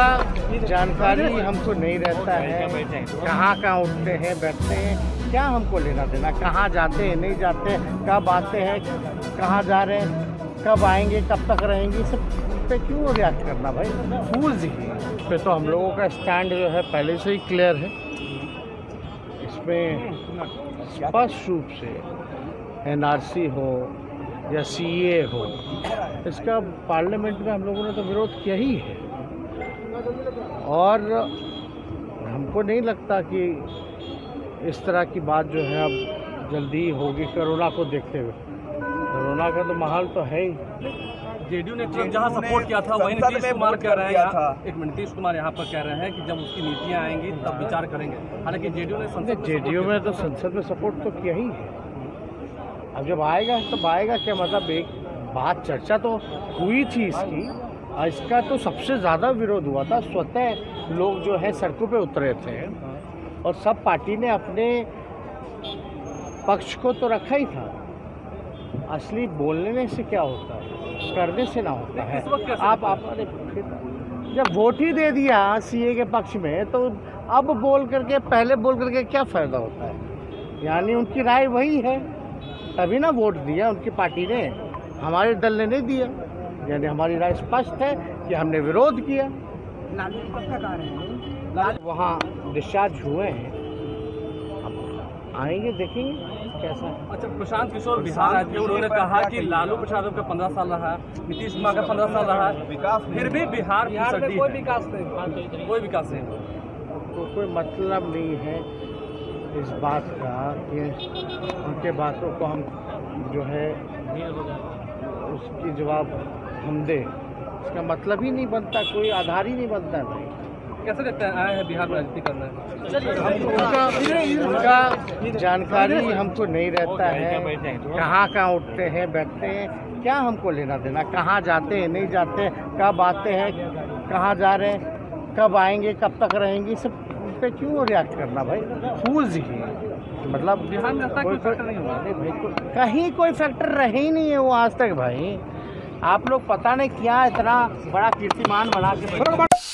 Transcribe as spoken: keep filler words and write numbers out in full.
पूरा जानकारी हमको नहीं रहता है, कहाँ कहाँ उठते हैं बैठते हैं, क्या हमको लेना देना, कहाँ जाते हैं नहीं जाते, कब आते हैं कहाँ जा रहे हैं, कब आएंगे कब तक रहेंगे, सब पे क्यों रिएक्ट करना भाई। रूल्स पे तो हम लोगों का स्टैंड जो है पहले से ही क्लियर है। इसमें स्पष्ट रूप से एन आर सी हो या सी ए ए हो, इसका पार्लियामेंट में हम लोगों ने तो विरोध किया ही है और हमको नहीं लगता कि इस तरह की बात जो है अब जल्दी होगी, कोरोना को देखते हुए। कोरोना का तो माहौल तो है ही। जे डी यू ने जहां सपोर्ट किया था वहीं नीतीश कुमार कह रहे हैं, एक मिनट, नीतीश कुमार यहां पर कह रहे हैं कि जब उसकी नीतियां आएंगी तब विचार करेंगे। हालांकि जे डी यू ने जे डी यू में तो संसद में सपोर्ट तो किया ही है। अब जब आएगा तब आएगा क्या, मतलब एक बात चर्चा तो हुई थी इसकी, इसका तो सबसे ज़्यादा विरोध हुआ था, स्वतः लोग जो है सड़कों पे उतरे थे और सब पार्टी ने अपने पक्ष को तो रखा ही था। असली बोलने से क्या होता है, करने से ना होता है। आप आप जब वोट ही दे दिया सी ए के पक्ष में तो अब बोल करके पहले बोल करके क्या फ़ायदा होता है, यानी उनकी राय वही है, तभी ना वोट दिया उनकी पार्टी ने, हमारे दल ने नहीं दिया। यानी हमारी राय स्पष्ट है कि हमने विरोध किया। लालू प्रसाद आ रहे हैं, लालू वहाँ डिस्चार्ज हुए हैं, अब आएंगे देखेंगे कैसा है। अच्छा, प्रशांत किशोर बिहार राज्य में उन्होंने कहा कि लालू प्रसाद का पंद्रह साल रहा, नीतीश कुमार का पंद्रह साल रहा, विकास फिर भी बिहार में कोई विकास नहीं, कोई विकास नहीं हुआ। कोई मतलब नहीं है इस बात का कि उनके बातों को हम जो है उसकी जवाब हम दे, इसका मतलब ही नहीं बनता, कोई आधार ही नहीं बनता है भाई। कैसे लगता है आया है बिहार में राजनीति करना है, उनका जानकारी हमको नहीं रहता है, कहाँ कहाँ उठते हैं बैठते हैं, क्या हमको लेना देना, कहाँ जाते हैं नहीं जाते, कब आते हैं कहाँ जा रहे हैं, कब आएंगे कब तक रहेंगे, सब पे क्यों रिएक्ट करना भाई। फूल जी मतलब बिहार में कोई फैक्टर नहीं हुआ भाई, कहीं कोई फैक्टर रहे ही नहीं है वो आज तक भाई। आप लोग पता नहीं क्या इतना बड़ा कीर्तिमान बना के